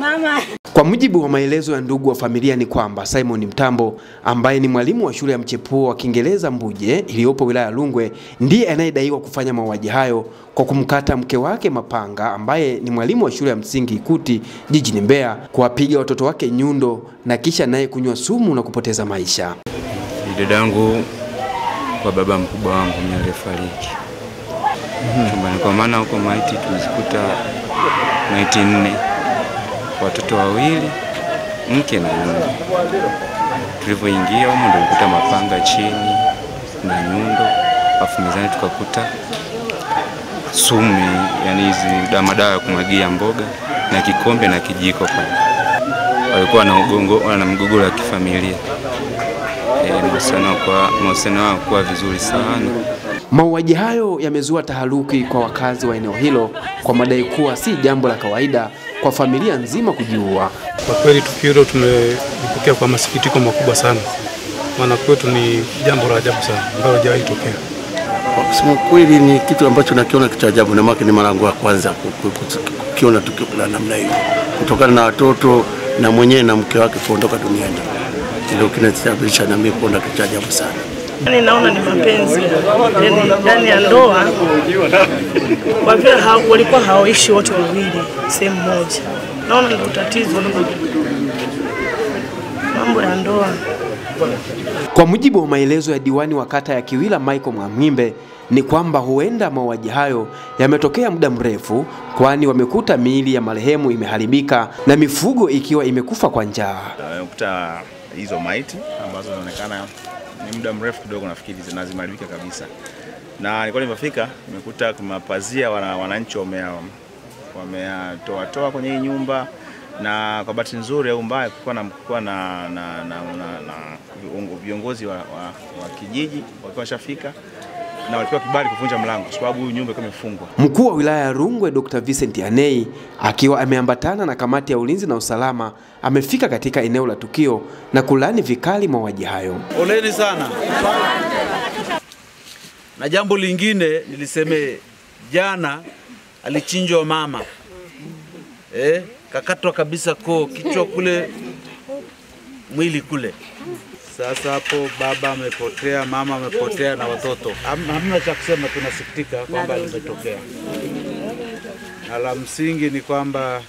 Mama. Kwa mujibu wa maelezo ya ndugu wa familia ni kwamba Simon Mtambo ambaye ni mwalimu wa shule ya Mchepuo wa Kiingereza Mbuje iliyopo wilaya ya Rungwe ndiye anayedaiwa kufanya mauaji hayo kwa kumkata mke wake mapanga ambaye ni mwalimu wa shule ya msingi Ikuti jijini Mbeya, kuwapiga watoto wake nyundo na kisha naye kunywa sumu na kupoteza maisha. Dadangu kwa baba mkubwa wangu mwenye alifariki. Kwa maana huko maiti tulikuta maiti 4. Watoto wawili, mke na mume. Tulivyoingia huko ndio tukakuta mapanga chini na nyundo, afu mezani tukakuta sumu, yani hizi dawa ya kumwagia mboga na kikombe na kijiko pale. Walikuwa na ugongo na mgogoro wa kifamilia. Mahusiano kwa vizuri sana. Mauaji hayo yamezua taharuki kwa wakazi wa eneo hilo kwa madai kuwa si jambo la kawaida kwa familia nzima kujiua. Kwa kweli tukio hilo tulipokea kwa masikitiko makubwa sana. Maana kwetu ni jambo la ajabu sana ambalo halijawahi kutokea. Kwa kusema kweli ni kitu ambacho nakiona cha ajabu, na maana ni mara yangu ya kwanza kukiona tukio la namna hiyo. Kutokana na watoto na mwenyewe na mke wake kuondoka duniani. Ndio kinachosababisha na mimi kuona kitu ajabu sana. Yaani naona ni mapenzi. Yaani ndani ya ndoa kwa vile walikuwa hawaishi wote wawili sehemu moja. Naona ndio tatizo mambo ya ndoa. Kwa mujibu wa maelezo ya diwani wa kata ya Kiwila Michael Mwamgimbe ni kwamba huenda mauaji hayo yametokea muda mrefu, kwani wamekuta miili ya marehemu imeharibika na mifugo ikiwa imekufa kwa njaa. Wamekuta hizo maiti ambazo zinaonekana ni muda mrefu kidogo, nafikiri zinazimaribika kabisa. Na nilikuwa nimefika nimekuta kama pazia wananchi wametoa kwenye nyumba, na kwa bahati nzuri au mbaya kulikuwa na viongozi wa kijiji walikuwa washafika na walikuwa kibali kuvunja mlango kwa sababu huyu nyumba imefungwa. Mkuu wa wilaya ya Rungwe Dr. Vincent Yanei akiwa ameambatana na kamati ya ulinzi na usalama amefika katika eneo la tukio na kulani vikali mauaji hayo. Poleni sana. Na jambo lingine nilisemee, jana alichinjwa mama. Kakatwa kabisa koo, kichwa kule, mwili kule. Sasa hapo baba amepotea, mama amepotea na watoto. Hamna cha kusema, tunasikitika kwamba limetokea. Na la msingi ni kwamba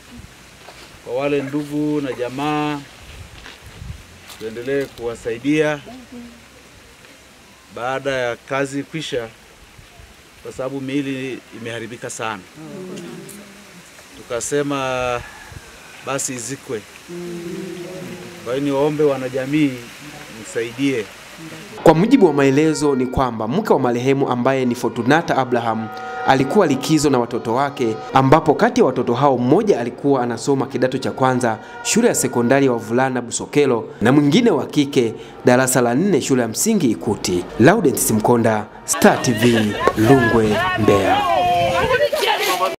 kwa wale ndugu na jamaa tuendelee kuwasaidia baada ya kazi kwisha, kwa sababu miili imeharibika sana. Tukasema basi izikwe. Kwa hiyo ni waombe wanajamii msaidie. Kwa mujibu wa maelezo ni kwamba mke wa marehemu ambaye ni Fortunata Abraham alikuwa likizo na watoto wake, ambapo kati ya watoto hao mmoja alikuwa anasoma kidato cha kwanza shule ya sekondari ya Vulana Busokelo na mwingine wa kike darasa la 4 shule ya msingi Ikuti. Loudensimkonda, Star TV, Rungwe, Mbeya.